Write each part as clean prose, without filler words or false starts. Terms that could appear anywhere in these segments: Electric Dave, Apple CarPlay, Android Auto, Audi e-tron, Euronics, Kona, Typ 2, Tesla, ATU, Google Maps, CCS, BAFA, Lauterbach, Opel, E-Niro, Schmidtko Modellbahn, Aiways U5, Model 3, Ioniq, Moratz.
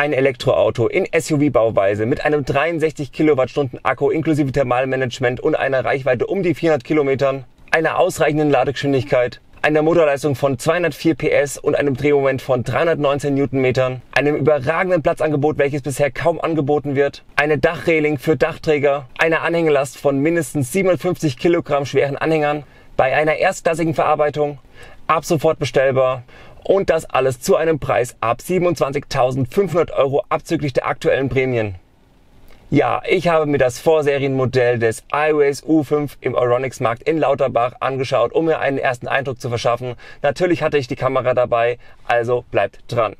Ein Elektroauto in SUV-Bauweise mit einem 63 Kilowattstunden Akku inklusive Thermalmanagement und einer Reichweite um die 400 Kilometern, einer ausreichenden Ladegeschwindigkeit, einer Motorleistung von 204 PS und einem Drehmoment von 319 Newtonmetern, einem überragenden Platzangebot, welches bisher kaum angeboten wird, eine Dachreling für Dachträger, einer Anhängelast von mindestens 57 Kilogramm schweren Anhängern, bei einer erstklassigen Verarbeitung, ab sofort bestellbar und das alles zu einem Preis ab 27.500 € abzüglich der aktuellen Prämien. Ja, ich habe mir das Vorserienmodell des Aiways U5 im Euronics Markt in Lauterbach angeschaut, um mir einen ersten Eindruck zu verschaffen. Natürlich hatte ich die Kamera dabei, also bleibt dran.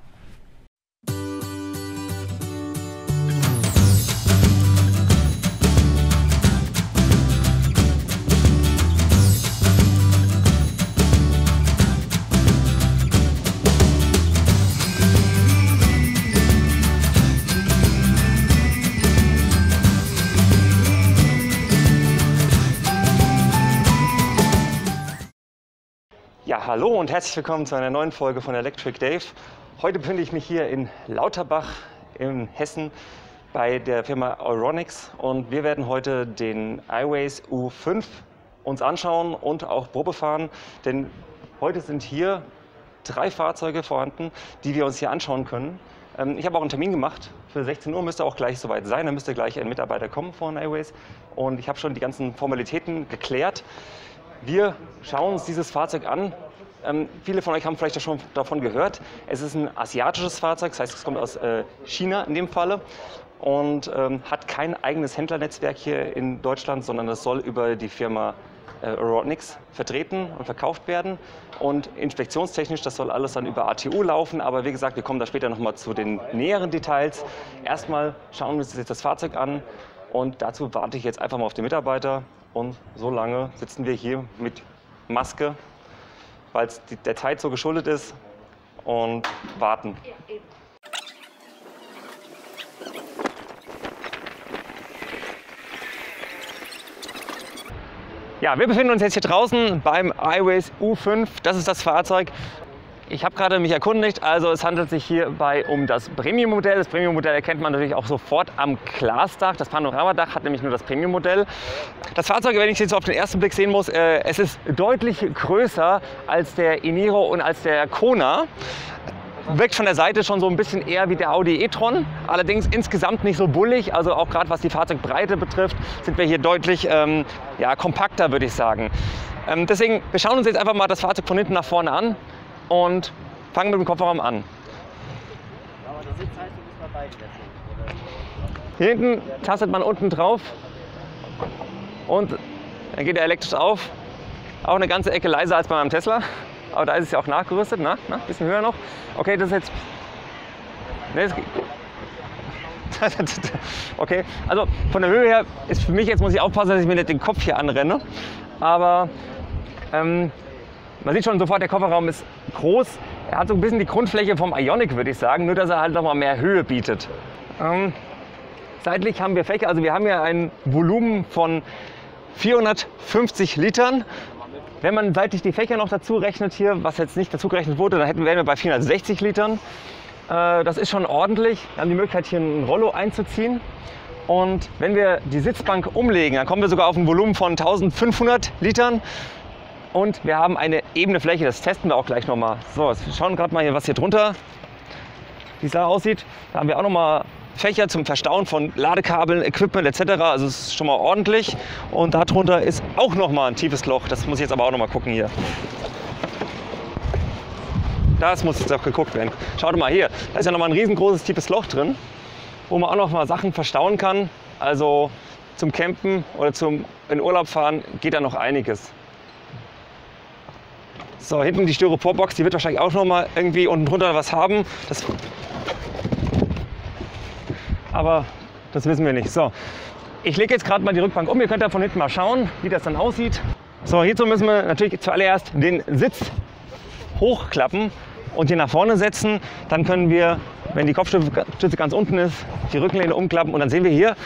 Ja, hallo und herzlich willkommen zu einer neuen Folge von Electric Dave. Heute befinde ich mich hier in Lauterbach in Hessen bei der Firma Euronics und wir werden heute den Aiways U5 uns anschauen und auch Probe fahren, denn heute sind hier drei Fahrzeuge vorhanden, die wir uns hier anschauen können. Ich habe auch einen Termin gemacht, für 16 Uhr müsste auch gleich soweit sein, da müsste gleich ein Mitarbeiter kommen von Aiways und ich habe schon die ganzen Formalitäten geklärt. Wir schauen uns dieses Fahrzeug an. Viele von euch haben vielleicht schon davon gehört. Es ist ein asiatisches Fahrzeug, das heißt, es kommt aus China in dem Falle und hat kein eigenes Händlernetzwerk hier in Deutschland, sondern es soll über die Firma Euronics vertreten und verkauft werden. Und inspektionstechnisch, das soll alles dann über ATU laufen, aber wie gesagt, wir kommen da später nochmal zu den näheren Details. Erstmal schauen wir uns jetzt das Fahrzeug an und dazu warte ich jetzt einfach mal auf den Mitarbeiter. Und so lange sitzen wir hier mit Maske, weil es der Zeit so geschuldet ist, und warten. Ja, wir befinden uns jetzt hier draußen beim Aiways U5. Das ist das Fahrzeug. Ich habe gerade mich erkundigt, also es handelt sich hierbei um das Premium-Modell. Das Premium-Modell erkennt man natürlich auch sofort am Glasdach. Das Panoramadach hat nämlich nur das Premium-Modell. Das Fahrzeug, wenn ich es jetzt auf den ersten Blick sehen muss, es ist deutlich größer als der E-Niro und als der Kona. Wirkt von der Seite schon so ein bisschen eher wie der Audi e-tron, allerdings insgesamt nicht so bullig. Also auch gerade was die Fahrzeugbreite betrifft, sind wir hier deutlich ja, kompakter, würde ich sagen. Deswegen, wir schauen uns jetzt einfach mal das Fahrzeug von hinten nach vorne an. Und fangen mit dem Kofferraum an. Hier hinten tastet man unten drauf und dann geht er elektrisch auf. Auch eine ganze Ecke leiser als bei meinem Tesla. Aber da ist es ja auch nachgerüstet. Na, bisschen höher noch. Okay, das ist jetzt... Nee, das geht. Okay, also von der Höhe her ist für mich jetzt, muss ich aufpassen, dass ich mir nicht den Kopf hier anrenne. Aber... man sieht schon sofort, der Kofferraum ist groß. Er hat so ein bisschen die Grundfläche vom Ioniq, würde ich sagen, nur dass er halt nochmal mehr Höhe bietet. Seitlich haben wir Fläche, also wir haben ja ein Volumen von 450 Litern. Wenn man seitlich die Fächer noch dazu rechnet hier, was jetzt nicht dazu gerechnet wurde, dann wären wir bei 460 Litern. Das ist schon ordentlich. Wir haben die Möglichkeit, hier einen Rollo einzuziehen. Und wenn wir die Sitzbank umlegen, dann kommen wir sogar auf ein Volumen von 1500 Litern. Und wir haben eine ebene Fläche, das testen wir auch gleich nochmal. So, wir schauen gerade mal hier, was hier drunter, wie es da aussieht. Da haben wir auch nochmal Fächer zum Verstauen von Ladekabeln, Equipment etc. Also es ist schon mal ordentlich. Und darunter ist auch nochmal ein tiefes Loch. Das muss ich jetzt aber auch nochmal gucken hier. Das muss jetzt auch geguckt werden. Schaut mal hier, da ist ja nochmal ein riesengroßes tiefes Loch drin, wo man auch nochmal Sachen verstauen kann. Also zum Campen oder zum in Urlaub fahren geht da noch einiges. So, hinten die Styroporbox, die wird wahrscheinlich auch noch mal irgendwie unten drunter was haben. Aber das wissen wir nicht. So, ich lege jetzt gerade mal die Rückbank um. Ihr könnt da von hinten mal schauen, wie das dann aussieht. So, hierzu müssen wir natürlich zuallererst den Sitz hochklappen und hier nach vorne setzen. Dann können wir, wenn die Kopfstütze ganz unten ist, die Rückenlehne umklappen. Und dann sehen wir hier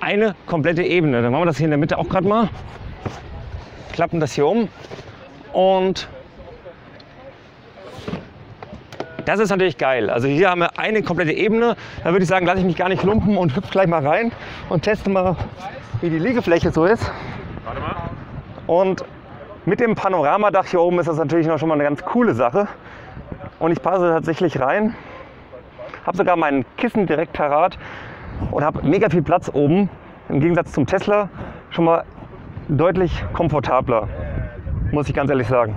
eine komplette Ebene. Dann machen wir das hier in der Mitte auch gerade mal. Klappen das hier um. Und Das ist natürlich geil. Also hier haben wir eine komplette Ebene. Da würde ich sagen, lasse ich mich gar nicht lumpen und hüpfe gleich mal rein und teste mal, wie die Liegefläche so ist. Warte mal. Und mit dem Panoramadach hier oben ist das natürlich noch schon mal eine ganz coole Sache. Und ich passe tatsächlich rein. Habe sogar meinen Kissen direkt parat und habe mega viel Platz oben. Im Gegensatz zum Tesla schon mal deutlich komfortabler, muss ich ganz ehrlich sagen.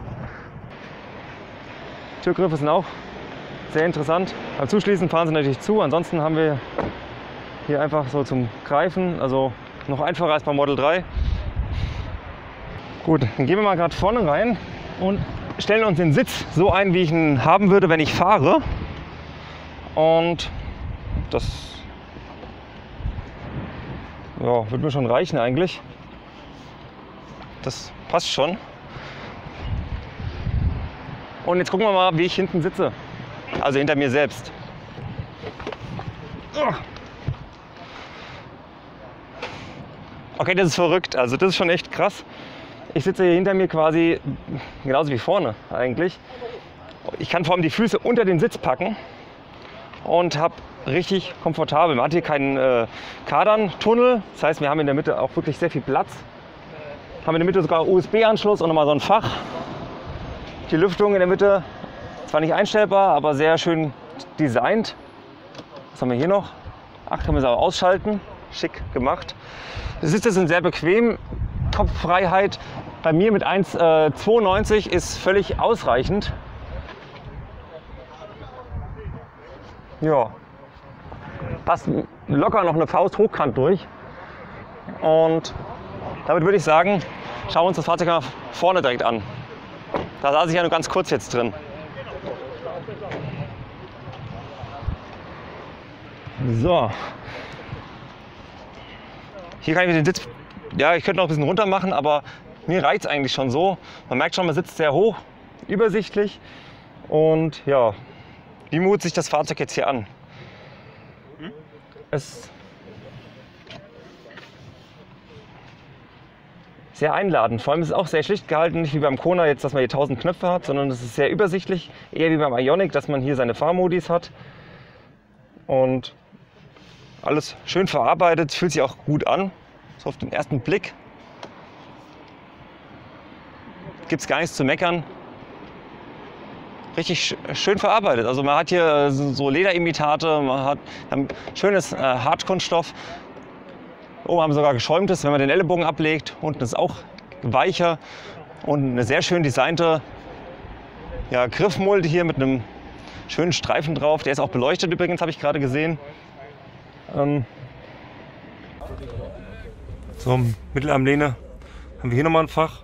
Türgriffe sind auch sehr interessant. Beim Zuschließen fahren sie natürlich zu, ansonsten haben wir hier einfach so zum Greifen, also noch einfacher als beim Model 3. Gut, dann gehen wir mal gerade vorne rein und stellen uns den Sitz so ein, wie ich ihn haben würde, wenn ich fahre. Und das ja, wird mir schon reichen eigentlich. Das passt schon. Und jetzt gucken wir mal, wie ich hinten sitze. Also hinter mir selbst. Okay, das ist verrückt. Also das ist schon echt krass. Ich sitze hier hinter mir quasi genauso wie vorne eigentlich. Ich kann vor allem die Füße unter den Sitz packen und habe richtig komfortabel. Man hat hier keinen Kardantunnel. Das heißt, wir haben in der Mitte auch wirklich sehr viel Platz. Haben in der Mitte sogar USB-Anschluss und nochmal so ein Fach. Die Lüftung in der Mitte, zwar nicht einstellbar, aber sehr schön designt. Was haben wir hier noch? Ach, können wir es aber ausschalten. Schick gemacht. Die Sitze sind sehr bequem. Kopffreiheit bei mir mit 1,92 ist völlig ausreichend. Ja, passt locker noch eine Faust hochkant durch. Und damit würde ich sagen, schauen wir uns das Fahrzeug mal vorne direkt an. Da saß ich ja nur ganz kurz jetzt drin. So. Hier kann ich den Sitz, ja, ich könnte noch ein bisschen runter machen, aber mir reicht es eigentlich schon so. Man merkt schon, man sitzt sehr hoch, übersichtlich. Und ja, wie mutet sich das Fahrzeug jetzt hier an? Es sehr einladend. Vor allem ist es auch sehr schlicht gehalten, nicht wie beim Kona jetzt, dass man hier 1000 Knöpfe hat, sondern es ist sehr übersichtlich, eher wie beim Ioniq, dass man hier seine Fahrmodis hat und alles schön verarbeitet, fühlt sich auch gut an, so auf den ersten Blick. Gibt es gar nichts zu meckern. Richtig schön verarbeitet, also man hat hier so Lederimitate, man hat ein schönes Hartkunststoff. Oben haben wir sogar geschäumtes, wenn man den Ellenbogen ablegt. Unten ist auch weicher und eine sehr schön designte, ja, Griffmulde hier mit einem schönen Streifen drauf. Der ist auch beleuchtet übrigens, habe ich gerade gesehen. So, Mittelarmlehne haben wir hier nochmal ein Fach.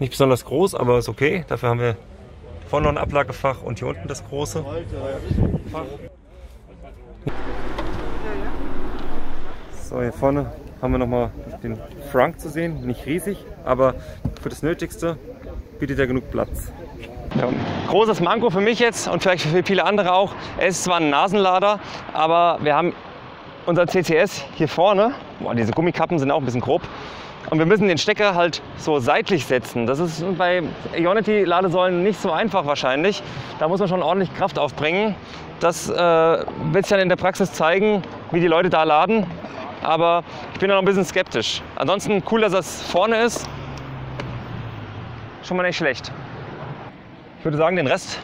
Nicht besonders groß, aber ist okay. Dafür haben wir vorne noch ein Ablagefach und hier unten das große Fach. So, hier vorne haben wir nochmal den Frunk zu sehen. Nicht riesig, aber für das Nötigste bietet er genug Platz. Ja, großes Manko für mich jetzt und vielleicht für viele andere auch. Es ist zwar ein Nasenlader, aber wir haben unser CCS hier vorne. Boah, diese Gummikappen sind auch ein bisschen grob. Und wir müssen den Stecker halt so seitlich setzen. Das ist bei Ionity-Ladesäulen nicht so einfach wahrscheinlich. Da muss man schon ordentlich Kraft aufbringen. Das wird sich dann in der Praxis zeigen, wie die Leute da laden. Aber ich bin da noch ein bisschen skeptisch. Ansonsten cool, dass das vorne ist. Schon mal nicht schlecht. Ich würde sagen, den Rest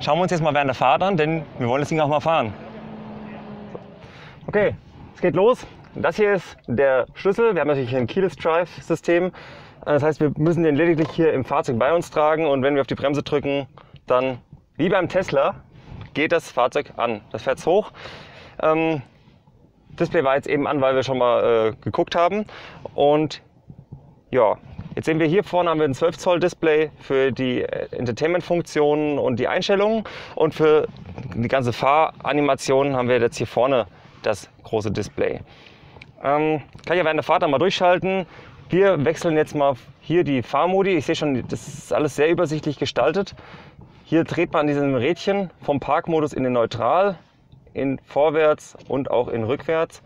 schauen wir uns jetzt mal während der Fahrt an, denn wir wollen das Ding auch mal fahren. Okay, es geht los. Das hier ist der Schlüssel. Wir haben natürlich ein Keyless Drive System. Das heißt, wir müssen den lediglich hier im Fahrzeug bei uns tragen und wenn wir auf die Bremse drücken, dann, wie beim Tesla, geht das Fahrzeug an. Das fährt es hoch. Display war jetzt eben an, weil wir schon mal geguckt haben. Und ja, jetzt sehen wir hier vorne haben wir ein 12 Zoll Display für die Entertainment-Funktionen und die Einstellungen. Und für die ganze Fahranimation haben wir jetzt hier vorne das große Display. Kann ich ja während der Fahrt einmal durchschalten. Wir wechseln jetzt mal hier die Fahrmodi. Ich sehe schon, das ist alles sehr übersichtlich gestaltet. Hier dreht man an diesem Rädchen vom Parkmodus in den Neutral, in vorwärts und auch in rückwärts.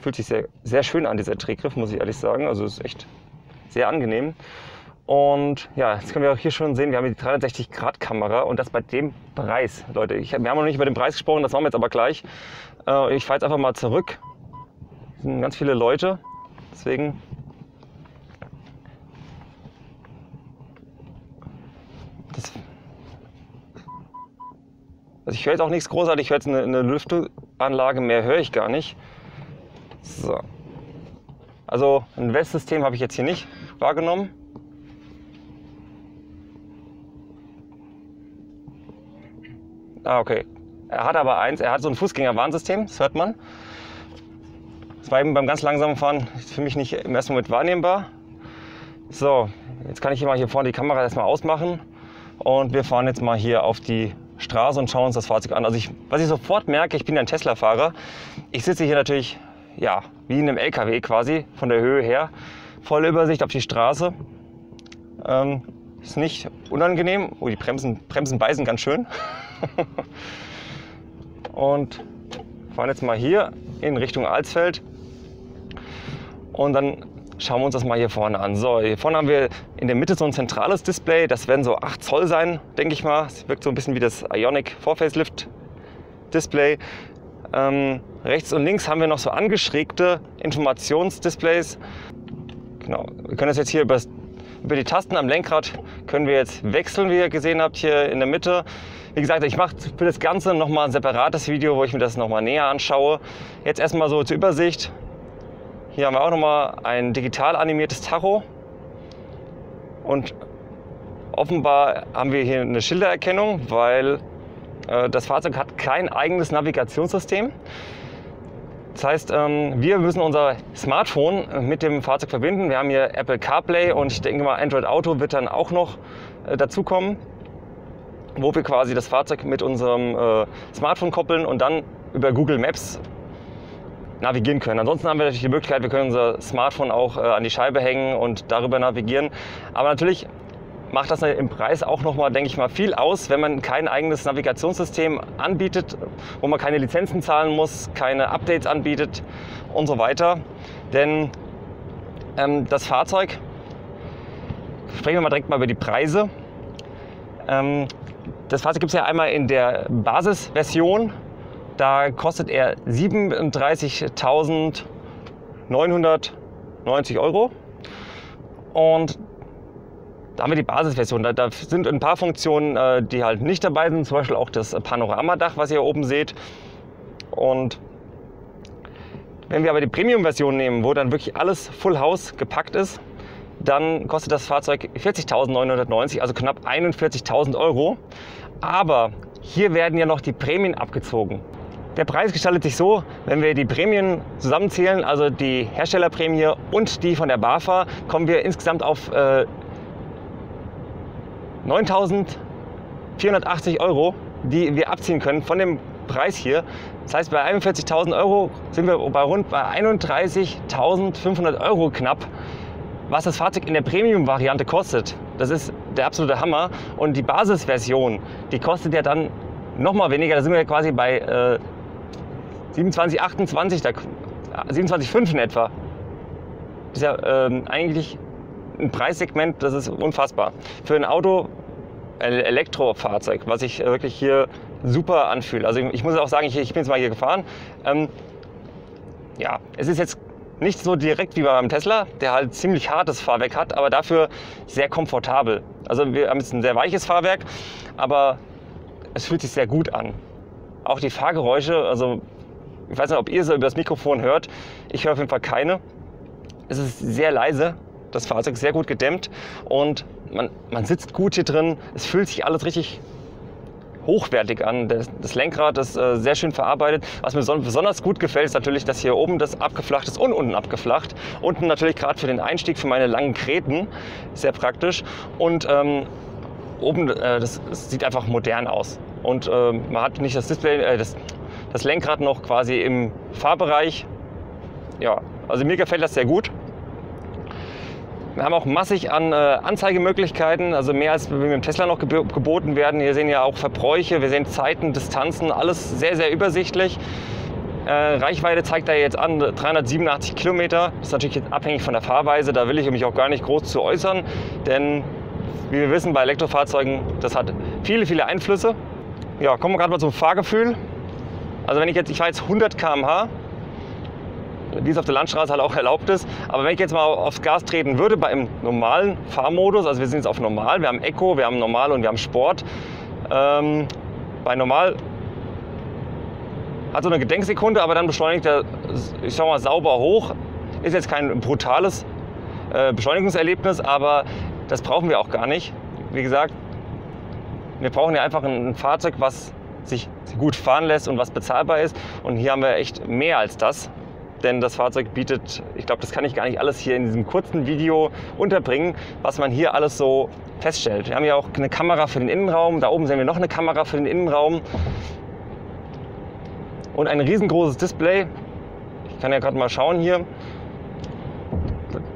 Fühlt sich sehr, sehr schön an, dieser Drehgriff, muss ich ehrlich sagen. Also ist echt sehr angenehm. Und ja, jetzt können wir auch hier schon sehen, wir haben die 360-Grad-Kamera und das bei dem Preis. Leute, wir haben noch nicht über den Preis gesprochen, das machen wir jetzt aber gleich. Ich fahre jetzt einfach mal zurück. Es sind ganz viele Leute, deswegen... Also ich höre jetzt auch nichts großartig, ich höre jetzt eine Lüftungsanlage, mehr höre ich gar nicht. So. Also ein Westsystem habe ich jetzt hier nicht wahrgenommen. Ah, okay. Er hat aber eins, er hat so ein Fußgängerwarnsystem, das hört man. Das war eben beim ganz langsamen Fahren für mich nicht im ersten Moment wahrnehmbar. So, jetzt kann ich hier mal hier vorne die Kamera erstmal ausmachen und wir fahren jetzt mal hier auf die Straße und schauen uns das Fahrzeug an. Also was ich sofort merke, ich bin ja ein Tesla-Fahrer. Ich sitze hier natürlich, ja, wie in einem LKW quasi, von der Höhe her. Volle Übersicht auf die Straße. Ist nicht unangenehm. Oh, die Bremsen beißen ganz schön. Und fahren jetzt mal hier in Richtung Alsfeld. Und dann schauen wir uns das mal hier vorne an. So, hier vorne haben wir in der Mitte so ein zentrales Display. Das werden so 8 Zoll sein, denke ich mal. Es wirkt so ein bisschen wie das Ioniq Vor-Facelift Display. Rechts und links haben wir noch so angeschrägte Informationsdisplays. Genau, wir können das jetzt hier über die Tasten am Lenkrad können wir jetzt wechseln, wie ihr gesehen habt, hier in der Mitte. Wie gesagt, ich mache für das Ganze nochmal ein separates Video, wo ich mir das nochmal näher anschaue. Jetzt erstmal so zur Übersicht. Hier haben wir auch nochmal ein digital animiertes Tacho. Und offenbar haben wir hier eine Schildererkennung, weil das Fahrzeug hat kein eigenes Navigationssystem. Das heißt, wir müssen unser Smartphone mit dem Fahrzeug verbinden. Wir haben hier Apple CarPlay und ich denke mal, Android Auto wird dann auch noch dazukommen, wo wir quasi das Fahrzeug mit unserem Smartphone koppeln und dann über Google Maps navigieren können. Ansonsten haben wir natürlich die Möglichkeit, wir können unser Smartphone auch an die Scheibe hängen und darüber navigieren. Aber natürlich macht das im Preis auch nochmal, denke ich mal, viel aus, wenn man kein eigenes Navigationssystem anbietet, wo man keine Lizenzen zahlen muss, keine Updates anbietet und so weiter. Denn das Fahrzeug, sprechen wir mal direkt mal über die Preise. Das Fahrzeug gibt es ja einmal in der Basisversion, da kostet er 37.990 €. Und da haben wir die Basisversion. Da sind ein paar Funktionen, die halt nicht dabei sind. Zum Beispiel auch das Panoramadach, was ihr hier oben seht. Und wenn wir aber die Premium-Version nehmen, wo dann wirklich alles Full House gepackt ist, dann kostet das Fahrzeug 40.990, also knapp 41.000 €. Aber hier werden ja noch die Prämien abgezogen. Der Preis gestaltet sich so, wenn wir die Prämien zusammenzählen, also die Herstellerprämie und die von der BAFA, kommen wir insgesamt auf 9.480 €, die wir abziehen können von dem Preis hier. Das heißt, bei 41.000 € sind wir bei rund bei 31.500 € knapp, was das Fahrzeug in der Premium-Variante kostet. Das ist der absolute Hammer. Und die Basisversion, die kostet ja dann nochmal weniger. Da sind wir quasi bei 27,5 in etwa. Das ist ja eigentlich ein Preissegment, das ist unfassbar. Für ein Auto, ein Elektrofahrzeug, was ich wirklich hier super anfühle. Also ich muss auch sagen, ich bin jetzt mal hier gefahren. Ja, es ist jetzt nicht so direkt wie beim Tesla, der halt ziemlich hartes Fahrwerk hat, aber dafür sehr komfortabel. Also wir haben jetzt ein sehr weiches Fahrwerk, aber es fühlt sich sehr gut an. Auch die Fahrgeräusche, also ich weiß nicht, ob ihr so über das Mikrofon hört. Ich höre auf jeden Fall keine. Es ist sehr leise. Das Fahrzeug ist sehr gut gedämmt und man sitzt gut hier drin. Es fühlt sich alles richtig hochwertig an. Das Lenkrad ist sehr schön verarbeitet. Was mir besonders gut gefällt, ist natürlich, dass hier oben das abgeflacht ist und unten abgeflacht. Unten natürlich gerade für den Einstieg, für meine langen Gräten, sehr praktisch. Und oben, das sieht einfach modern aus. Und man hat nicht das Display, das Lenkrad noch quasi im Fahrbereich. Ja, also mir gefällt das sehr gut. Wir haben auch massig an Anzeigemöglichkeiten, also mehr als mit dem Tesla noch geboten werden. Hier sehen ja auch Verbräuche, wir sehen Zeiten, Distanzen, alles sehr, sehr übersichtlich. Reichweite zeigt er jetzt an, 387 Kilometer. Das ist natürlich jetzt abhängig von der Fahrweise, da will ich mich auch gar nicht groß zu äußern, denn wie wir wissen, bei Elektrofahrzeugen, das hat viele, viele Einflüsse. Ja, kommen wir gerade mal zum Fahrgefühl. Also wenn ich fahre jetzt 100 km/h, wie es auf der Landstraße halt auch erlaubt ist. Aber wenn ich jetzt mal aufs Gas treten würde, beim normalen Fahrmodus, also wir sind jetzt auf normal, wir haben Eco, wir haben normal und wir haben Sport. Bei normal hat so eine Gedenksekunde, aber dann beschleunigt er, ich sag mal, sauber hoch. Ist jetzt kein brutales Beschleunigungserlebnis, aber das brauchen wir auch gar nicht. Wie gesagt, wir brauchen ja einfach ein Fahrzeug, was sich gut fahren lässt und was bezahlbar ist. Und hier haben wir echt mehr als das. Denn das Fahrzeug bietet, ich glaube, das kann ich gar nicht alles hier in diesem kurzen Video unterbringen, was man hier alles so feststellt. Wir haben ja auch eine Kamera für den Innenraum, da oben sehen wir noch eine Kamera für den Innenraum und ein riesengroßes Display. Ich kann ja gerade mal schauen hier.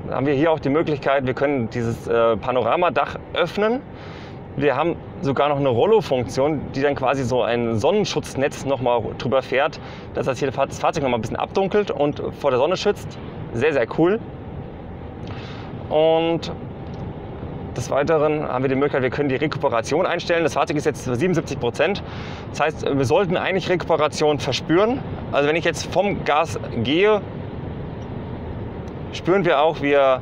Da haben wir hier auch die Möglichkeit, wir können dieses Panoramadach öffnen. Wir haben sogar noch eine Rollo-Funktion, die dann quasi so ein Sonnenschutznetz nochmal drüber fährt, dass das hier das Fahrzeug nochmal ein bisschen abdunkelt und vor der Sonne schützt. Sehr, sehr cool. Und des Weiteren haben wir die Möglichkeit, wir können die Rekuperation einstellen. Das Fahrzeug ist jetzt 77%. Das heißt, wir sollten eigentlich Rekuperation verspüren. Also wenn ich jetzt vom Gas gehe, spüren wir auch, wie er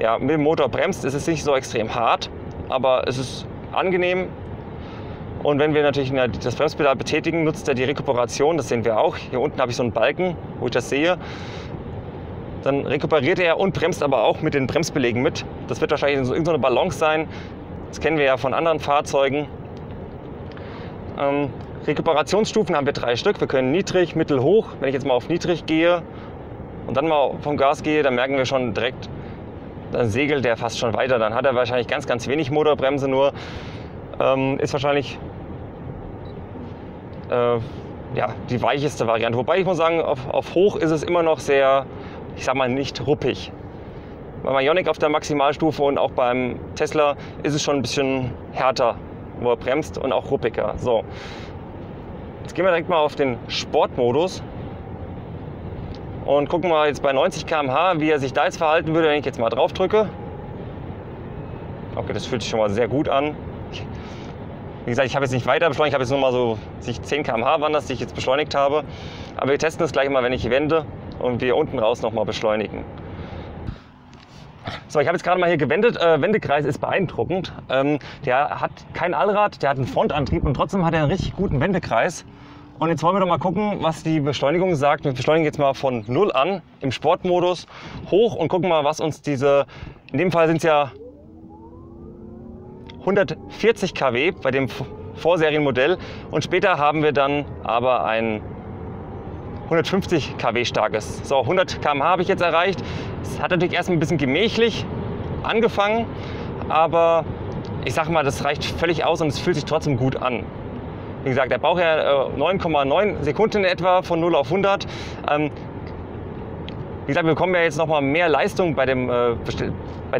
ja, mit dem Motor bremst. Es ist nicht so extrem hart, aber es ist angenehm. Und wenn wir natürlich das Bremspedal betätigen, nutzt er die Rekuperation, das sehen wir auch. Hier unten habe ich so einen Balken, wo ich das sehe. Dann rekuperiert er und bremst aber auch mit den Bremsbelägen mit. Das wird wahrscheinlich irgendeine Balance sein. Das kennen wir ja von anderen Fahrzeugen. Rekuperationsstufen haben wir 3 Stück. Wir können niedrig, mittel, hoch. Wenn ich jetzt mal auf niedrig gehe und dann mal vom Gas gehe, dann merken wir schon direkt, dann segelt der fast schon weiter. Dann hat er wahrscheinlich ganz, ganz wenig Motorbremse nur. Ist wahrscheinlich ja, die weicheste Variante. Wobei ich muss sagen, auf hoch ist es immer noch sehr, ich sag mal, nicht ruppig. Beim Ioniq auf der Maximalstufe und auch beim Tesla ist es schon ein bisschen härter, wo er bremst und auch ruppiger. So, jetzt gehen wir direkt mal auf den Sportmodus. Und gucken wir jetzt bei 90 km/h, wie er sich da jetzt verhalten würde, wenn ich jetzt mal drauf drücke. Okay, das fühlt sich schon mal sehr gut an. Wie gesagt, ich habe jetzt nicht weiter beschleunigt, ich habe jetzt nur mal so 10 km/h waren das, die ich jetzt beschleunigt habe. Aber wir testen das gleich mal, wenn ich wende und wir unten raus nochmal beschleunigen. So, ich habe jetzt gerade mal hier gewendet. Wendekreis ist beeindruckend. Der hat kein Allrad, der hat einen Frontantrieb und trotzdem hat er einen richtig guten Wendekreis. Und jetzt wollen wir doch mal gucken, was die Beschleunigung sagt. Wir beschleunigen jetzt mal von 0 an im Sportmodus hoch und gucken mal, was uns diese, in dem Fall sind es ja 140 kW bei dem Vorserienmodell. Und später haben wir dann aber ein 150 kW starkes. So, 100 km/h habe ich jetzt erreicht. Es hat natürlich erst ein bisschen gemächlich angefangen, aber ich sag mal, das reicht völlig aus und es fühlt sich trotzdem gut an. Wie gesagt, der braucht ja 9,9 Sekunden etwa von 0 auf 100. Wie gesagt, wir bekommen ja jetzt nochmal mehr Leistung bei dem,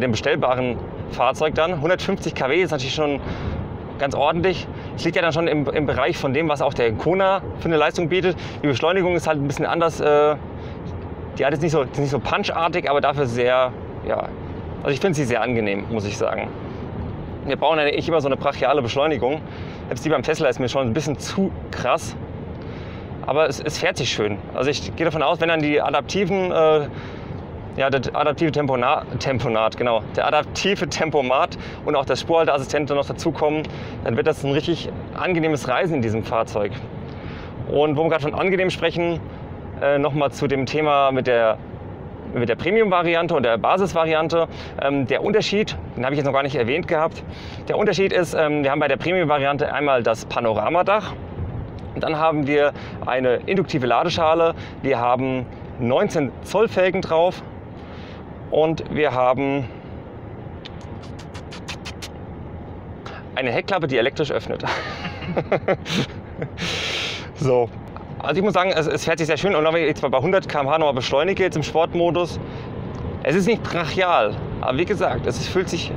bestellbaren Fahrzeug dann. 150 kW ist natürlich schon ganz ordentlich. Es liegt ja dann schon im Bereich von dem, was auch der Kona für eine Leistung bietet. Die Beschleunigung ist halt ein bisschen anders. Die hat jetzt nicht so punchartig, aber dafür sehr, ja, also ich finde sie sehr angenehm, muss ich sagen. Wir brauchen ja nicht immer so eine brachiale Beschleunigung. Selbst die beim Tesla ist mir schon ein bisschen zu krass, aber es fährt sich schön. Also ich gehe davon aus, wenn dann die adaptiven, ja, das adaptive Tempomat, genau, der adaptive Tempomat und auch der Spurhalteassistent noch dazukommen, dann wird das ein richtig angenehmes Reisen in diesem Fahrzeug. Und wo wir gerade von angenehm sprechen, nochmal zu dem Thema mit der Premium-Variante und der Basis-Variante. Der Unterschied, den habe ich jetzt noch gar nicht erwähnt gehabt, der Unterschied ist, wir haben bei der Premium-Variante einmal das Panoramadach, dann haben wir eine induktive Ladeschale, wir haben 19 Zoll Felgen drauf und wir haben eine Heckklappe, die elektrisch öffnet. So. Also ich muss sagen, es fährt sich sehr schön und wenn ich jetzt mal bei 100 km/h nochmal beschleunige jetzt im Sportmodus, es ist nicht brachial, aber wie gesagt, es fühlt sich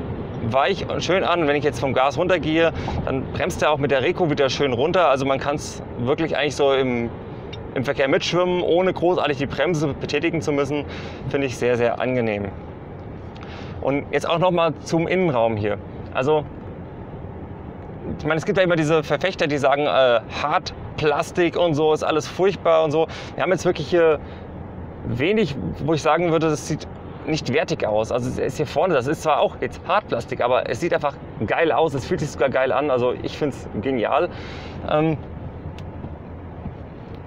weich und schön an. Und wenn ich jetzt vom Gas runtergehe, dann bremst er auch mit der Reko wieder schön runter. Also man kann es wirklich eigentlich so im im Verkehr mitschwimmen, ohne großartig die Bremse betätigen zu müssen, finde ich sehr, sehr angenehm. Und jetzt auch nochmal zum Innenraum hier. Also, ich meine, es gibt ja immer diese Verfechter, die sagen, Hartplastik und so, ist alles furchtbar und so. Wir haben jetzt wirklich hier wenig, wo ich sagen würde, das sieht nicht wertig aus. Also es ist hier vorne, das ist zwar auch jetzt Hartplastik, aber es sieht einfach geil aus, es fühlt sich sogar geil an, also ich finde es genial.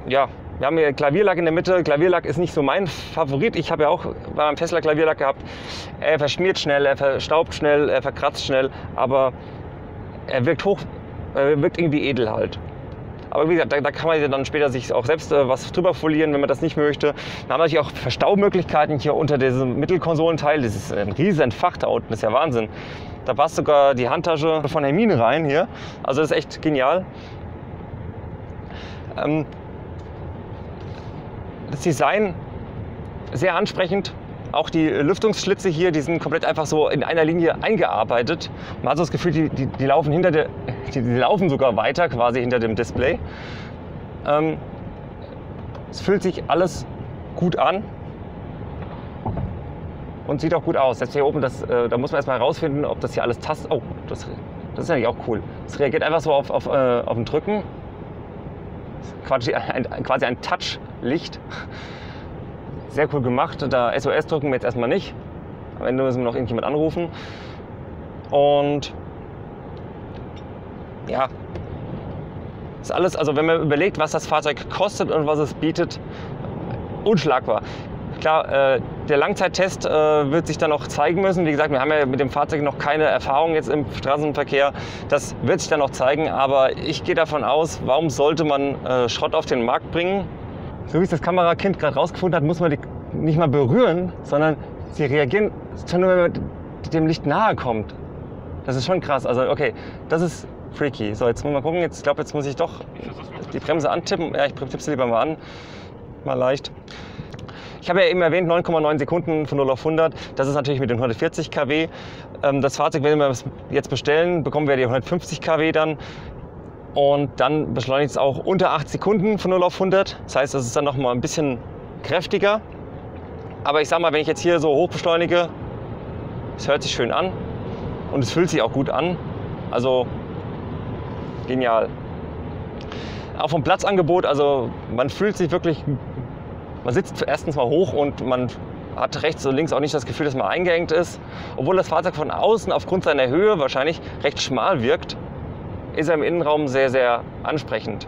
Ja, wir haben hier Klavierlack in der Mitte. Klavierlack ist nicht so mein Favorit. Ich habe ja auch bei meinem Tesla Klavierlack gehabt. Er verschmiert schnell, er verstaubt schnell, er verkratzt schnell, aber er wirkt irgendwie edel halt. Aber wie gesagt, da kann man ja dann später sich auch selbst was drüber folieren, wenn man das nicht möchte. Dann haben wir natürlich auch Verstaumöglichkeiten hier unter diesem Mittelkonsolenteil. Das ist ein riesen Fach da unten, das ist ja Wahnsinn. Da passt sogar die Handtasche von Hermine rein hier. Also das ist echt genial. Das Design sehr ansprechend. Auch die Lüftungsschlitze hier, die sind komplett einfach so in einer Linie eingearbeitet. Man hat so das Gefühl, die laufen die laufen sogar weiter quasi hinter dem Display. Es fühlt sich alles gut an und sieht auch gut aus. Jetzt hier oben, da muss man erstmal herausfinden, ob das hier alles tastet. Oh, das ist natürlich auch cool. Es reagiert einfach so auf ein Drücken. Quasi ein Touchlicht. Sehr cool gemacht, da SOS drücken wir jetzt erstmal nicht. Am Ende müssen wir noch irgendjemand anrufen. Und ja, ist alles, also wenn man überlegt, was das Fahrzeug kostet und was es bietet, unschlagbar. Klar, der Langzeittest wird sich dann noch zeigen müssen. Wie gesagt, wir haben ja mit dem Fahrzeug noch keine Erfahrung jetzt im Straßenverkehr. Das wird sich dann noch zeigen, aber ich gehe davon aus, warum sollte man Schrott auf den Markt bringen? So wie es das Kamerakind gerade rausgefunden hat, muss man die nicht mal berühren, sondern sie reagieren schon nur, wenn man dem Licht nahe kommt. Das ist schon krass. Also okay, das ist freaky. So, jetzt muss man gucken. Ich glaube, jetzt muss ich doch die Bremse antippen. Ja, ich tippe sie lieber mal an. Mal leicht. Ich habe ja eben erwähnt, 9,9 Sekunden von 0 auf 100. Das ist natürlich mit den 140 kW. Das Fahrzeug, wenn wir es jetzt bestellen, bekommen wir die 150 kW dann. Und dann beschleunigt es auch unter 8 Sekunden von 0 auf 100. Das heißt, das ist dann nochmal ein bisschen kräftiger. Aber ich sag mal, wenn ich jetzt hier so hoch beschleunige, es hört sich schön an und es fühlt sich auch gut an. Also genial. Auch vom Platzangebot, also man fühlt sich wirklich, man sitzt erstens mal hoch und man hat rechts und links auch nicht das Gefühl, dass man eingeengt ist. Obwohl das Fahrzeug von außen aufgrund seiner Höhe wahrscheinlich recht schmal wirkt, ist er im Innenraum sehr, sehr ansprechend.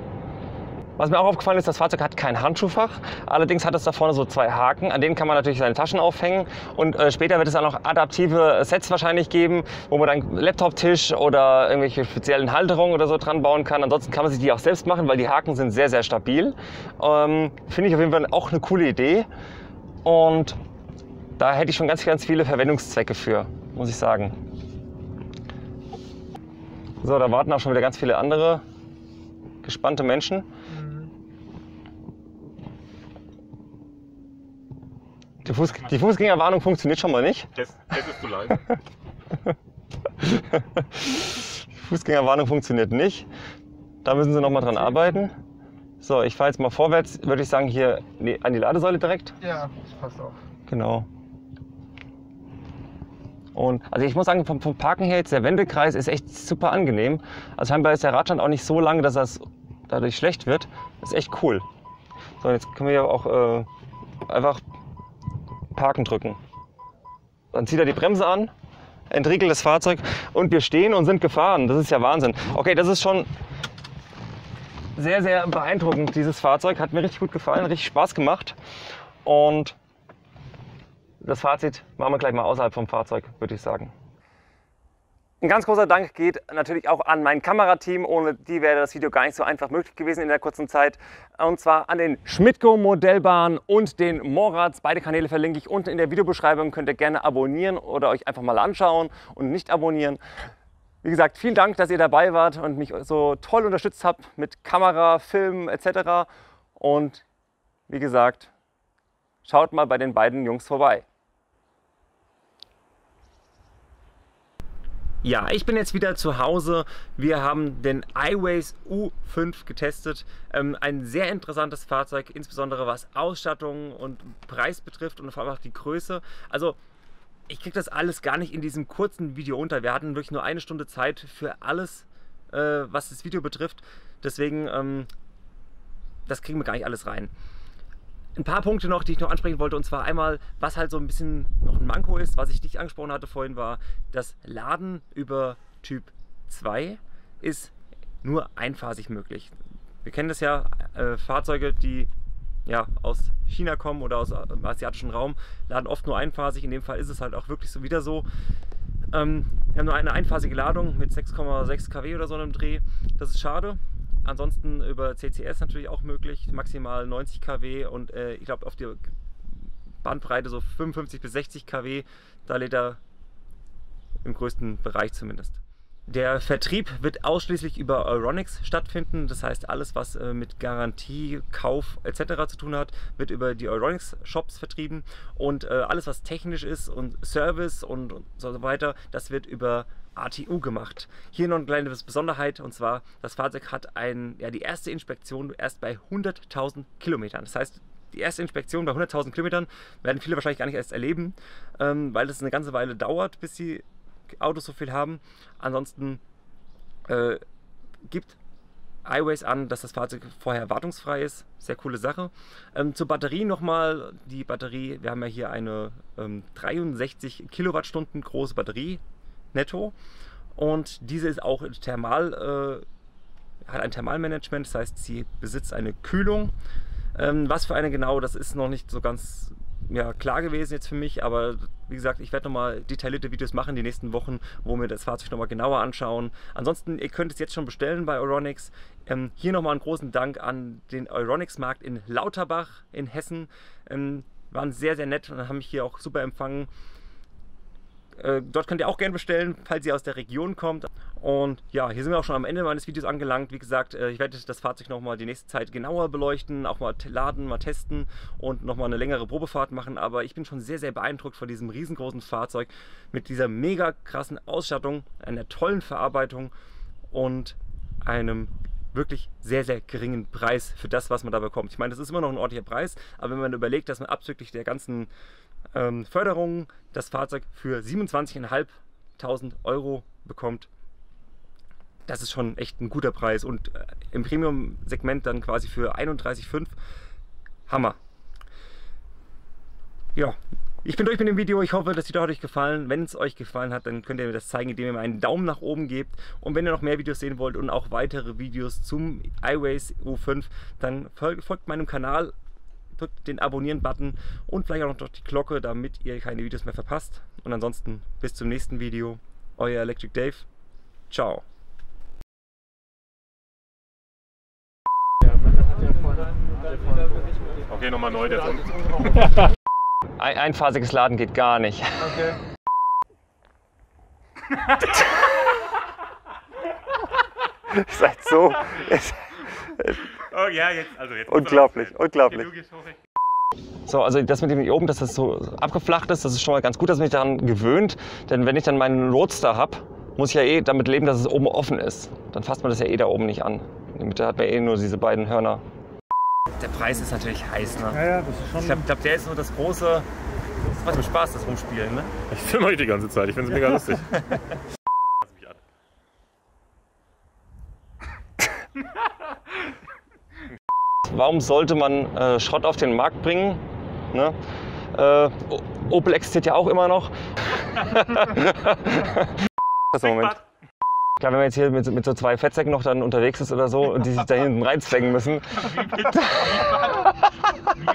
Was mir auch aufgefallen ist, das Fahrzeug hat kein Handschuhfach. Allerdings hat es da vorne so zwei Haken, an denen kann man natürlich seine Taschen aufhängen. Und später wird es dann noch adaptive Sets wahrscheinlich geben, wo man dann Laptoptisch oder irgendwelche speziellen Halterungen oder so dran bauen kann. Ansonsten kann man sich die auch selbst machen, weil die Haken sind sehr, sehr stabil. Finde ich auf jeden Fall auch eine coole Idee. Und da hätte ich schon ganz, ganz viele Verwendungszwecke für, muss ich sagen. So, da warten auch schon wieder ganz viele andere gespannte Menschen. Die Fußgängerwarnung funktioniert schon mal nicht. Das ist zu leise. Die Fußgängerwarnung funktioniert nicht. Da müssen sie noch mal dran arbeiten. So, ich fahre jetzt mal vorwärts, würde ich sagen, hier an die Ladesäule direkt. Ja, das passt auch. Genau. Und also ich muss sagen, vom Parken her jetzt, der Wendekreis ist echt super angenehm. Also scheinbar ist der Radstand auch nicht so lang, dass das dadurch schlecht wird. Das ist echt cool. So, jetzt können wir ja auch einfach Parken drücken. Dann zieht er die Bremse an, entriegelt das Fahrzeug und wir stehen und sind gefahren. Das ist ja Wahnsinn. Okay, das ist schon sehr, sehr beeindruckend, dieses Fahrzeug. Hat mir richtig gut gefallen, richtig Spaß gemacht. Und das Fazit machen wir gleich mal außerhalb vom Fahrzeug, würde ich sagen. Ein ganz großer Dank geht natürlich auch an mein Kamerateam. Ohne die wäre das Video gar nicht so einfach möglich gewesen in der kurzen Zeit. Und zwar an den Schmidtko Modellbahn und den Moratz. Beide Kanäle verlinke ich unten in der Videobeschreibung. Könnt ihr gerne abonnieren oder euch einfach mal anschauen und nicht abonnieren. Wie gesagt, vielen Dank, dass ihr dabei wart und mich so toll unterstützt habt mit Kamera, Film etc. Und wie gesagt, schaut mal bei den beiden Jungs vorbei. Ja, ich bin jetzt wieder zu Hause. Wir haben den Aiways U5 getestet. Ein sehr interessantes Fahrzeug, insbesondere was Ausstattung und Preis betrifft und vor allem auch die Größe. Also ich kriege das alles gar nicht in diesem kurzen Video unter. Wir hatten wirklich nur eine Stunde Zeit für alles, was das Video betrifft. Deswegen, das kriegen wir gar nicht alles rein. Ein paar Punkte noch, die ich noch ansprechen wollte, und zwar einmal, was halt so ein bisschen noch ein Manko ist, was ich nicht angesprochen hatte vorhin, war das Laden über Typ 2 ist nur einphasig möglich. Wir kennen das ja, Fahrzeuge, die ja aus China kommen oder aus dem asiatischen Raum, laden oft nur einphasig, in dem Fall ist es halt auch wirklich so wieder so. Wir haben nur eine einphasige Ladung mit 6,6 kW oder so einem Dreh, das ist schade. Ansonsten über CCS natürlich auch möglich, maximal 90 kW und ich glaube auf die Bandbreite so 55 bis 60 kW, da lädt er im größten Bereich zumindest. Der Vertrieb wird ausschließlich über Euronics stattfinden, das heißt alles, was mit Garantie, Kauf etc. zu tun hat, wird über die Euronics Shops vertrieben, und alles, was technisch ist und Service und so weiter, das wird über ATU gemacht. Hier noch eine kleine Besonderheit, und zwar, das Fahrzeug hat die erste Inspektion erst bei 100.000 Kilometern. Das heißt, die erste Inspektion bei 100.000 Kilometern werden viele wahrscheinlich gar nicht erst erleben, weil es eine ganze Weile dauert, bis die Autos so viel haben. Ansonsten gibt Aiways an, dass das Fahrzeug vorher wartungsfrei ist. Sehr coole Sache. Zur Batterie nochmal. Die Batterie, wir haben ja hier eine 63 Kilowattstunden große Batterie netto, und diese ist auch hat ein Thermalmanagement, das heißt, sie besitzt eine Kühlung. Was für eine genau, das ist noch nicht so ganz klar gewesen jetzt für mich, aber wie gesagt, ich werde nochmal detaillierte Videos machen die nächsten Wochen, wo wir das Fahrzeug nochmal genauer anschauen. Ansonsten, ihr könnt es jetzt schon bestellen bei Euronics. Hier nochmal einen großen Dank an den Euronics-Markt in Lauterbach in Hessen. Waren sehr, sehr nett und haben mich hier auch super empfangen. Dort könnt ihr auch gerne bestellen, falls ihr aus der Region kommt. Und ja, hier sind wir auch schon am Ende meines Videos angelangt. Wie gesagt, ich werde das Fahrzeug nochmal die nächste Zeit genauer beleuchten, auch mal laden, mal testen und nochmal eine längere Probefahrt machen. Aber ich bin schon sehr, sehr beeindruckt von diesem riesengroßen Fahrzeug mit dieser mega krassen Ausstattung, einer tollen Verarbeitung und einem wirklich sehr, sehr geringen Preis für das, was man da bekommt. Ich meine, das ist immer noch ein ordentlicher Preis, aber wenn man überlegt, dass man abzüglich der ganzen Förderung das Fahrzeug für 27.500 Euro bekommt, das ist schon echt ein guter Preis, und im Premium-Segment dann quasi für 31,5, Hammer. Ja, ich bin durch mit dem Video. Ich hoffe, das Video hat euch gefallen. Wenn es euch gefallen hat, dann könnt ihr mir das zeigen, indem ihr mir einen Daumen nach oben gebt. Und wenn ihr noch mehr Videos sehen wollt und auch weitere Videos zum Aiways U5, dann folgt meinem Kanal, drückt den Abonnieren-Button und vielleicht auch noch die Glocke, damit ihr keine Videos mehr verpasst. Und ansonsten bis zum nächsten Video. Euer Electric Dave. Ciao. Okay, nochmal neu der Ton. Einphasiges Laden geht gar nicht. Okay. Ihr seid so. Oh ja, jetzt, jetzt. Unglaublich, unglaublich. So, also das mit dem hier oben, dass das so abgeflacht ist, das ist schon mal ganz gut, dass man sich daran gewöhnt. Denn wenn ich dann meinen Roadster habe, muss ich ja eh damit leben, dass es oben offen ist. Dann fasst man das ja eh da oben nicht an. In der Mitte hat man eh nur diese beiden Hörner. Der Preis ist natürlich heiß, ne? Ja, das ist schon. Ich glaube, der ist nur das große. Das macht mir Spaß, das Rumspielen, ne? Ich filme euch die ganze Zeit, ich finde es mega lustig. Warum sollte man Schrott auf den Markt bringen? Ne? Opel existiert ja auch immer noch. Das ist im Moment. Klar, wenn man jetzt hier mit so zwei Fettsäcken noch dann unterwegs ist oder so und die sich da hinten reinzwängen müssen. Wie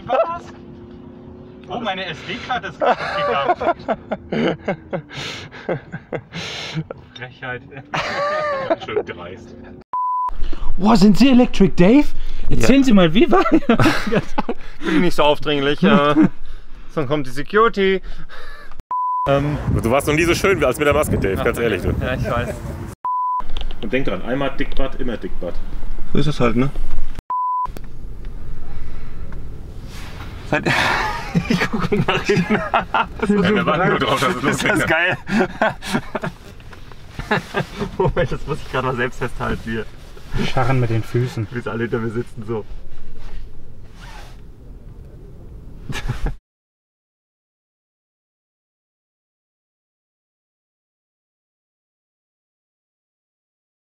war's? Oh, meine SD-Karte ist gegangen. Frechheit. Ganz schön dreist. Boah, sind Sie Electric Dave? Erzählen Sie mal, wie war das? Bin nicht so aufdringlich. Sonst kommt die Security. Du warst noch nie so schön als mit der Maske, Dave, ganz ehrlich. Du. Ja, ich weiß. Und denk dran, einmal Dickbart, immer Dickbart. So ist das halt, ne? Ich gucke nach hinten. Wir warten nur drauf, dass es losgeht. Ist das geil? Moment, das muss ich gerade mal selbst festhalten hier. Scharren mit den Füßen. Wie sie alle hinter mir sitzen so.